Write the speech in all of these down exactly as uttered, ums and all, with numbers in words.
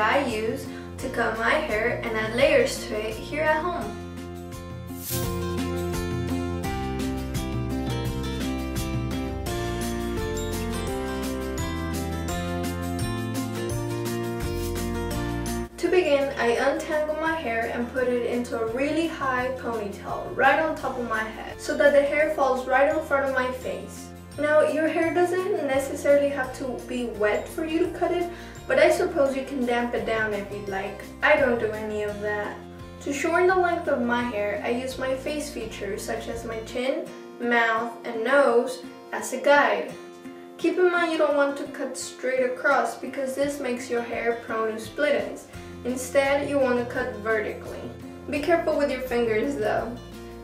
I use to cut my hair and add layers to it here at home. To begin, I untangle my hair and put it into a really high ponytail right on top of my head so that the hair falls right in front of my face. Now, your hair doesn't necessarily have to be wet for you to cut it, but I suppose you can damp it down if you'd like. I don't do any of that. To shorten the length of my hair, I use my face features such as my chin, mouth, and nose as a guide. Keep in mind you don't want to cut straight across because this makes your hair prone to split ends. Instead, you want to cut vertically. Be careful with your fingers though.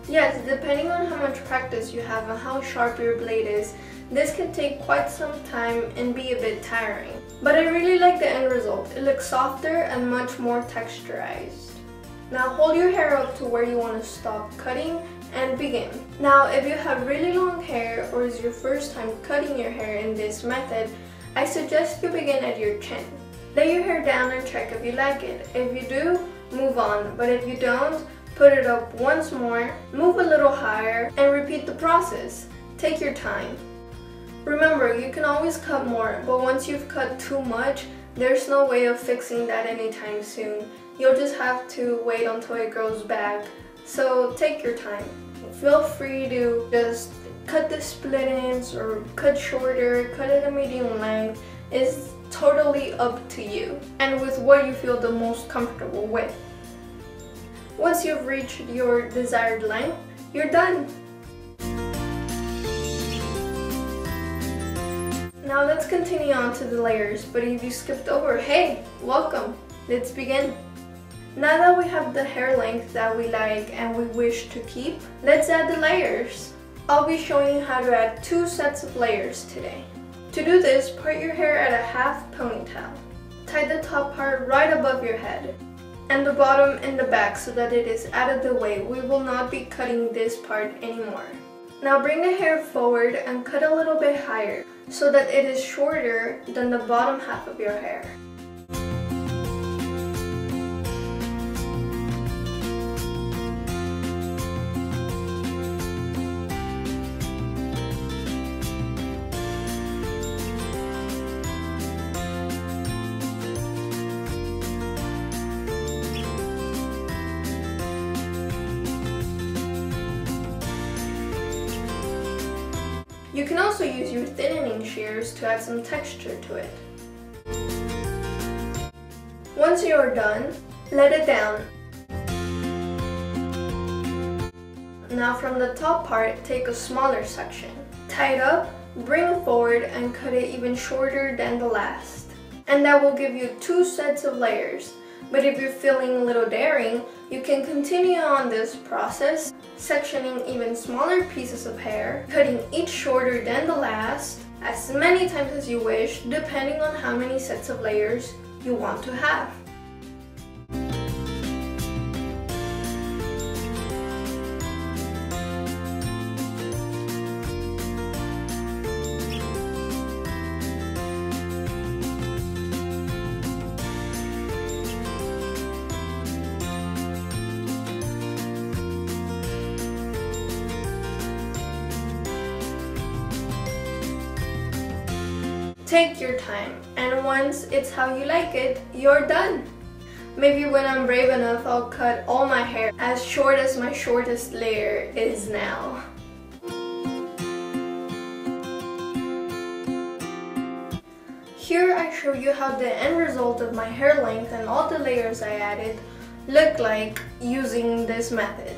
Yes, depending on how much practice you have and how sharp your blade is, this can take quite some time and be a bit tiring. But I really like the end result. It looks softer and much more texturized. Now hold your hair up to where you want to stop cutting and begin. Now, if you have really long hair or is your first time cutting your hair in this method, I suggest you begin at your chin. Lay your hair down and check if you like it. If you do, move on, but if you don't, put it up once more, move a little higher, and repeat the process. Take your time. Remember, you can always cut more, but once you've cut too much, there's no way of fixing that anytime soon. You'll just have to wait until it grows back, so take your time. Feel free to just cut the split ends or cut shorter, cut it a medium length. It's totally up to you and with what you feel the most comfortable with. Once you've reached your desired length, you're done! Now let's continue on to the layers, but if you skipped over, hey, welcome! Let's begin! Now that we have the hair length that we like and we wish to keep, let's add the layers! I'll be showing you how to add two sets of layers today. To do this, part your hair at a half ponytail. Tie the top part right above your head, and the bottom and the back so that it is out of the way. We will not be cutting this part anymore. Now bring the hair forward and cut a little bit higher so that it is shorter than the bottom half of your hair. You can also use your thinning shears to add some texture to it. Once you are done, let it down. Now from the top part, take a smaller section. Tie it up, bring forward and cut it even shorter than the last. And that will give you two sets of layers. But if you're feeling a little daring, you can continue on this process, sectioning even smaller pieces of hair, cutting each shorter than the last, as many times as you wish, depending on how many sets of layers you want to have. Take your time, and once it's how you like it, you're done. Maybe when I'm brave enough, I'll cut all my hair as short as my shortest layer is now. Here I show you how the end result of my hair length and all the layers I added look like using this method.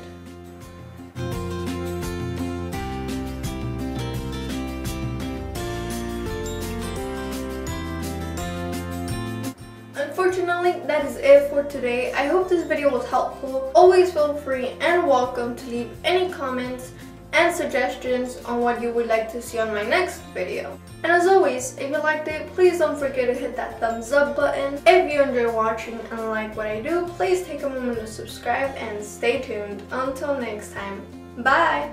Unfortunately, that is it for today. I hope this video was helpful. Always feel free and welcome to leave any comments and suggestions on what you would like to see on my next video. And as always, if you liked it, please don't forget to hit that thumbs up button. If you enjoy watching and like what I do, please take a moment to subscribe and stay tuned. Until next time, bye!